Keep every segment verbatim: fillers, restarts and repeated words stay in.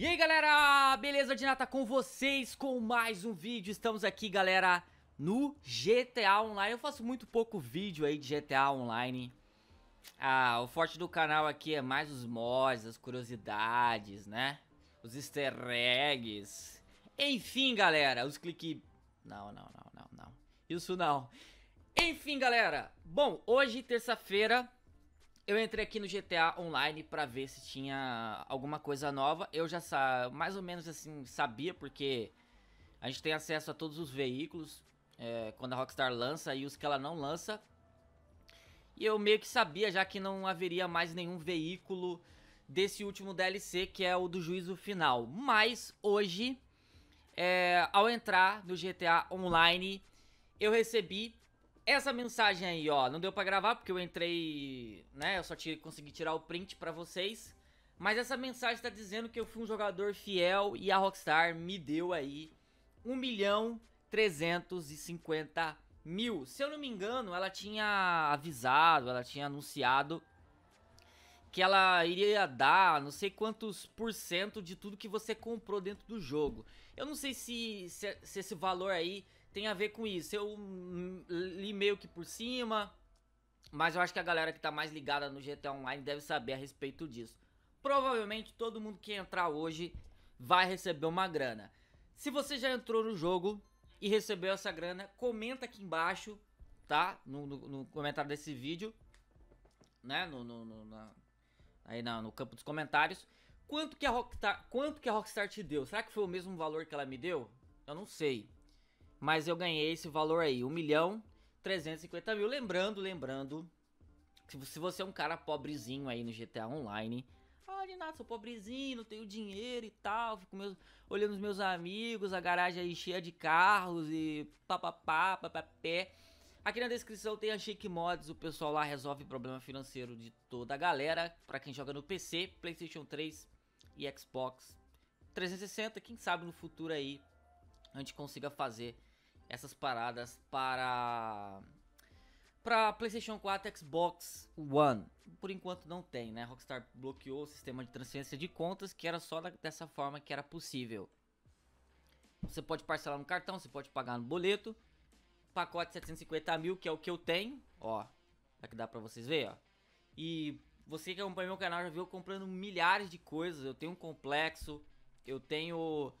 E aí galera, beleza? Dinata com vocês com mais um vídeo. Estamos aqui galera no G T A Online. Eu faço muito pouco vídeo aí de G T A Online. Ah, o forte do canal aqui é mais os mods, as curiosidades, né? Os easter eggs. Enfim galera, os clique... Não, não, não, não, não. Isso não. Enfim galera, bom, hoje terça-feira... Eu entrei aqui no G T A Online pra ver se tinha alguma coisa nova. Eu já sa mais ou menos assim sabia, porque a gente tem acesso a todos os veículos é, quando a Rockstar lança e os que ela não lança. E eu meio que sabia já que não haveria mais nenhum veículo desse último D L C, que é o do Juízo Final. Mas hoje, é, ao entrar no G T A Online, eu recebi... Essa mensagem aí, ó, não deu pra gravar porque eu entrei, né, eu só consegui tirar o print pra vocês. Mas essa mensagem tá dizendo que eu fui um jogador fiel e a Rockstar me deu aí um milhão trezentos e cinquenta mil. Se eu não me engano, ela tinha avisado, ela tinha anunciado que ela iria dar não sei quantos por cento de tudo que você comprou dentro do jogo. Eu não sei se, se, se esse valor aí... tem a ver com isso, eu li meio que por cima, mas eu acho que a galera que tá mais ligada no G T A Online deve saber a respeito disso. Provavelmente todo mundo que entrar hoje vai receber uma grana. Se você já entrou no jogo e recebeu essa grana, comenta aqui embaixo, tá? No, no, no comentário desse vídeo, né? No, no, no, na, aí na, no campo dos comentários. Quanto que a Rockstar, quanto que a Rockstar te deu? Será que foi o mesmo valor que ela me deu? Eu não sei. Mas eu ganhei esse valor aí, um milhão trezentos e cinquenta mil. Lembrando, lembrando, que se você é um cara pobrezinho aí no G T A Online. Ah, Dinata, sou pobrezinho, não tenho dinheiro e tal. Fico meus, olhando os meus amigos, a garagem aí cheia de carros e papapá, papapé. Aqui na descrição tem a ShakeMods, o pessoal lá resolve o problema financeiro de toda a galera. Pra quem joga no P C, PlayStation três e Xbox trezentos e sessenta, quem sabe no futuro aí a gente consiga fazer... essas paradas para para PlayStation quatro, Xbox One. Por enquanto não tem, né? Rockstar bloqueou o sistema de transferência de contas, que era só dessa forma que era possível. Você pode parcelar no cartão, você pode pagar no boleto. Pacote setecentos e cinquenta mil, que é o que eu tenho. Ó, aqui dá pra vocês verem, ó. E você que acompanha meu canal já viu eu comprando milhares de coisas. Eu tenho um complexo, eu tenho...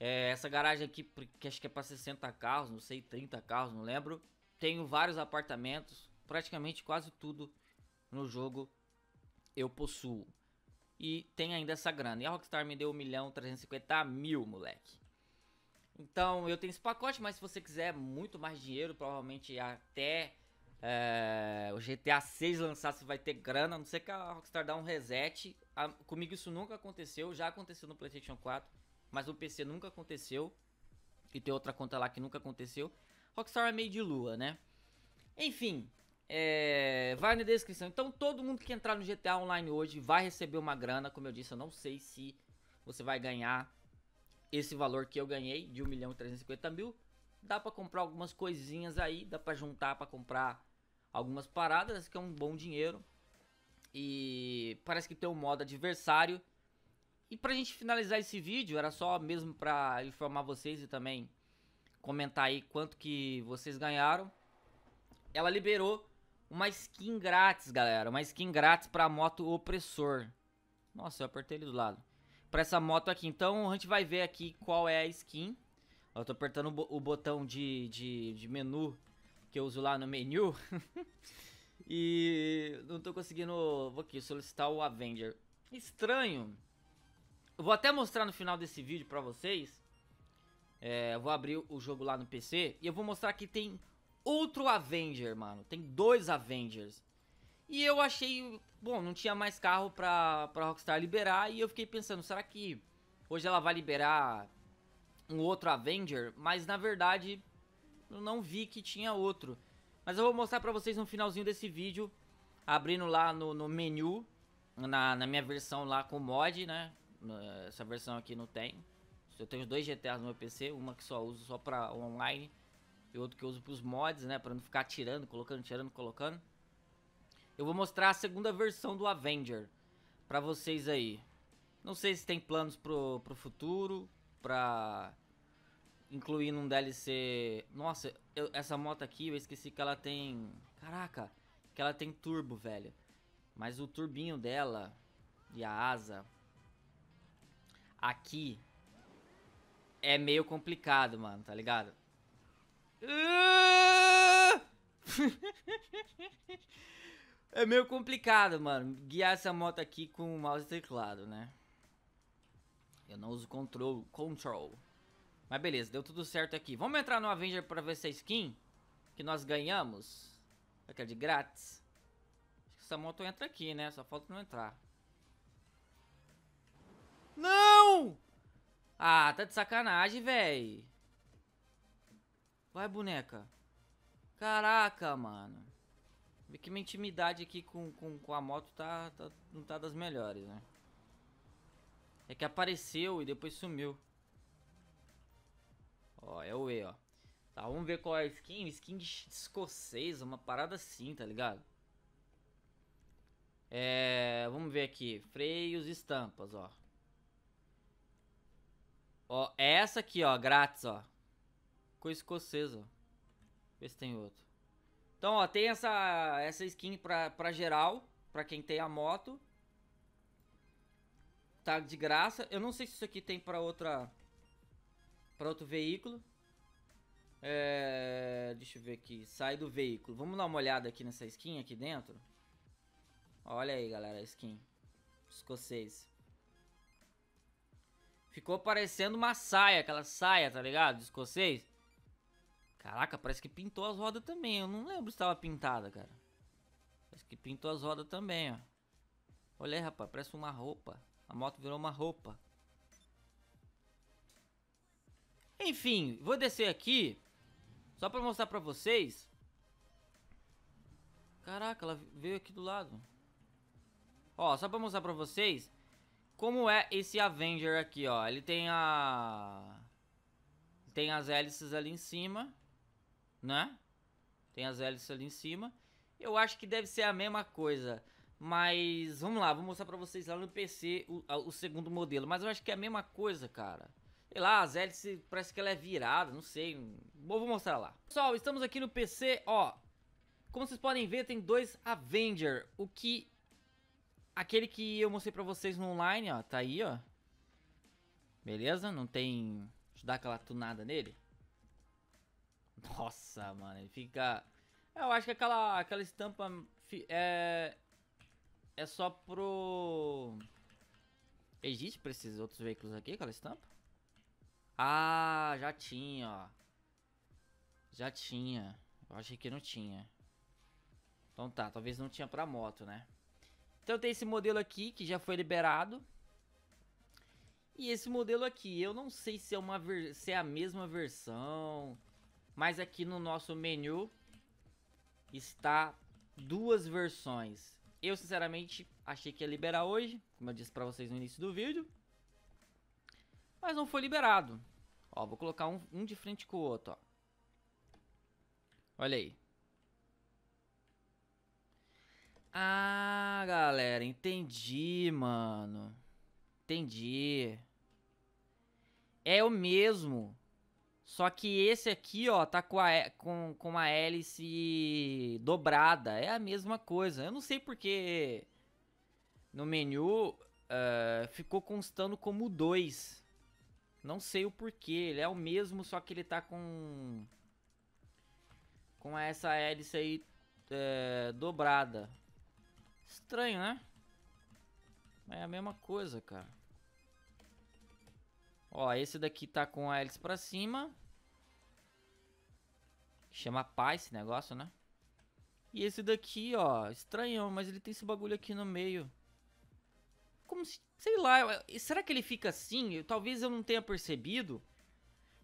É, essa garagem aqui, que acho que é pra sessenta carros, não sei, trinta carros, não lembro. Tenho vários apartamentos, praticamente quase tudo no jogo eu possuo. E tem ainda essa grana. E a Rockstar me deu um milhão trezentos e cinquenta mil, moleque. Então eu tenho esse pacote, mas se você quiser muito mais dinheiro, provavelmente até é, o GTA seis lançar você vai ter grana. A não ser que a Rockstar dá um reset. a, Comigo isso nunca aconteceu, já aconteceu no PlayStation quatro, mas no P C nunca aconteceu. E tem outra conta lá que nunca aconteceu. Rockstar é meio de lua, né? Enfim, é... vai na descrição. Então todo mundo que entrar no G T A Online hoje vai receber uma grana. Como eu disse, eu não sei se você vai ganhar esse valor que eu ganhei, de um milhão trezentos e cinquenta mil. Dá pra comprar algumas coisinhas aí, dá pra juntar pra comprar algumas paradas, que é um bom dinheiro. E parece que tem um modo adversário. E pra gente finalizar esse vídeo, era só mesmo pra informar vocês e também comentar aí quanto que vocês ganharam. Ela liberou uma skin grátis, galera. Uma skin grátis pra moto Opressor. Nossa, eu apertei ele do lado. Pra essa moto aqui. Então a gente vai ver aqui qual é a skin. Eu tô apertando o botão de, de, de menu que eu uso lá no menu. E não tô conseguindo... Vou aqui solicitar o Avenger. Estranho. Eu vou até mostrar no final desse vídeo pra vocês. É, eu vou abrir o jogo lá no P C. E eu vou mostrar que tem outro Avenger, mano. Tem dois Avengers. E eu achei... Bom, não tinha mais carro pra, pra Rockstar liberar. E eu fiquei pensando, será que hoje ela vai liberar um outro Avenger? Mas na verdade, eu não vi que tinha outro. Mas eu vou mostrar pra vocês no finalzinho desse vídeo. Abrindo lá no, no menu. Na, na minha versão lá com mod, né? Essa versão aqui não tem. Eu tenho dois G T As no meu P C, uma que só uso só pra online e outro que eu uso pros mods, né, pra não ficar tirando, colocando, tirando, colocando. Eu vou mostrar a segunda versão do Avenger pra vocês aí. Não sei se tem planos pro, pro futuro, pra incluir num D L C... Nossa, eu, essa moto aqui, eu esqueci que ela tem... Caraca, que ela tem turbo, velho. Mas o turbinho dela e a asa aqui é meio complicado, mano, tá ligado? É meio complicado, mano, guiar essa moto aqui com o mouse e teclado, né? Eu não uso control, control. Mas beleza, deu tudo certo aqui. Vamos entrar no Avenger pra ver essa skin que nós ganhamos. Aquela de grátis. Acho que essa moto entra aqui, né? Só falta não entrar. Não! Ah, tá de sacanagem, véi. Vai, boneca. Caraca, mano. Vê que minha intimidade aqui com, com, com a moto tá, tá, não tá das melhores, né? É que apareceu e depois sumiu. Ó, é o E, ó. Tá, vamos ver qual é a skin. Skin de escocês, uma parada assim, tá ligado? É, vamos ver aqui. Freios e estampas, ó. Ó, é essa aqui, ó, grátis, ó. Ficou escocês, ó. Vê se tem outro. Então, ó, tem essa, essa skin pra, pra geral, pra quem tem a moto. Tá de graça. Eu não sei se isso aqui tem pra outra... Pra outro veículo. É... Deixa eu ver aqui. Sai do veículo. Vamos dar uma olhada aqui nessa skin aqui dentro. Olha aí, galera, a skin escocês. Ficou parecendo uma saia. Aquela saia, tá ligado? Escocês. Caraca, parece que pintou as rodas também. Eu não lembro se tava pintada, cara. Parece que pintou as rodas também, ó. Olha aí, rapaz. Parece uma roupa. A moto virou uma roupa. Enfim, vou descer aqui só pra mostrar pra vocês. Caraca, ela veio aqui do lado. Ó, só pra mostrar pra vocês como é esse Avenger aqui, ó. Ele tem a... Tem as hélices ali em cima, né? Tem as hélices ali em cima. Eu acho que deve ser a mesma coisa. Mas vamos lá, vou mostrar pra vocês lá no P C o, o segundo modelo. Mas eu acho que é a mesma coisa, cara. Sei lá, as hélices parece que ela é virada, não sei. Bom, vou mostrar lá. Pessoal, estamos aqui no P C, ó. Como vocês podem ver, tem dois Avenger. O que... Aquele que eu mostrei pra vocês no online, ó. Tá aí, ó. Beleza? Não tem... Deixa eu dar aquela tunada nele. Nossa, mano, ele fica... Eu acho que aquela, aquela estampa é... É só pro... Existe pra esses outros veículos aqui, aquela estampa? Ah, já tinha, ó. Já tinha. Eu achei que não tinha. Então tá, talvez não tinha pra moto, né? Então tem esse modelo aqui, que já foi liberado. E esse modelo aqui, eu não sei se é, uma se é a mesma versão. Mas aqui no nosso menu está duas versões. Eu, sinceramente, achei que ia liberar hoje, como eu disse pra vocês no início do vídeo. Mas não foi liberado. Ó, vou colocar um, um de frente com o outro, ó. Olha aí. Ah, galera, entendi, mano. Entendi. É o mesmo. Só que esse aqui, ó, tá com a, com, com a hélice dobrada. É a mesma coisa. Eu não sei porque no menu uh, ficou constando como dois. Não sei o porquê. Ele é o mesmo, só que ele tá com... Com essa hélice aí uh, dobrada. Estranho, né? Mas é a mesma coisa, cara. Ó, esse daqui tá com a hélice pra cima. Chama pá esse negócio, né? E esse daqui, ó, estranhão, mas ele tem esse bagulho aqui no meio. Como se, sei lá, será que ele fica assim? Eu, talvez eu não tenha percebido,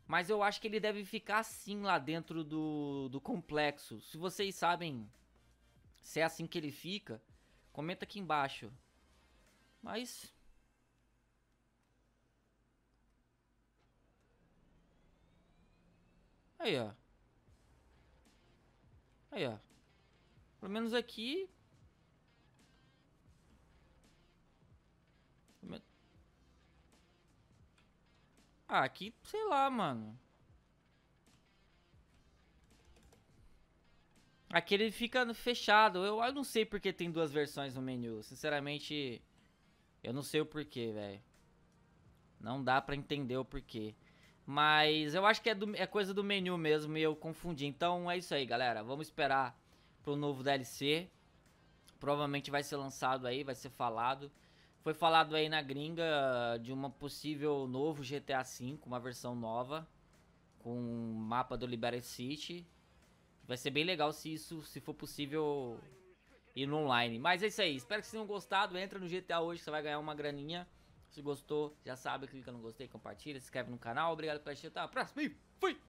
mas eu acho que ele deve ficar assim lá dentro do, do complexo. Se vocês sabem se é assim que ele fica, comenta aqui embaixo. Mas... Aí, ó. Aí, ó. Pelo menos aqui... Ah, aqui, sei lá, mano. Aqui ele fica fechado. Eu, eu não sei porque tem duas versões no menu. Sinceramente, eu não sei o porquê, velho. Não dá pra entender o porquê. Mas eu acho que é, do, é coisa do menu mesmo e eu confundi. Então é isso aí, galera. Vamos esperar pro novo D L C. Provavelmente vai ser lançado aí, vai ser falado. Foi falado aí na gringa de uma possível novo G T A cinco, uma versão nova, com um mapa do Liberty City. Vai ser bem legal se isso, se for possível, ir no online. Mas é isso aí. Espero que vocês tenham gostado. Entra no G T A hoje que você vai ganhar uma graninha. Se gostou, já sabe, clica no gostei, compartilha, se inscreve no canal. Obrigado por assistir, até a próxima e fui!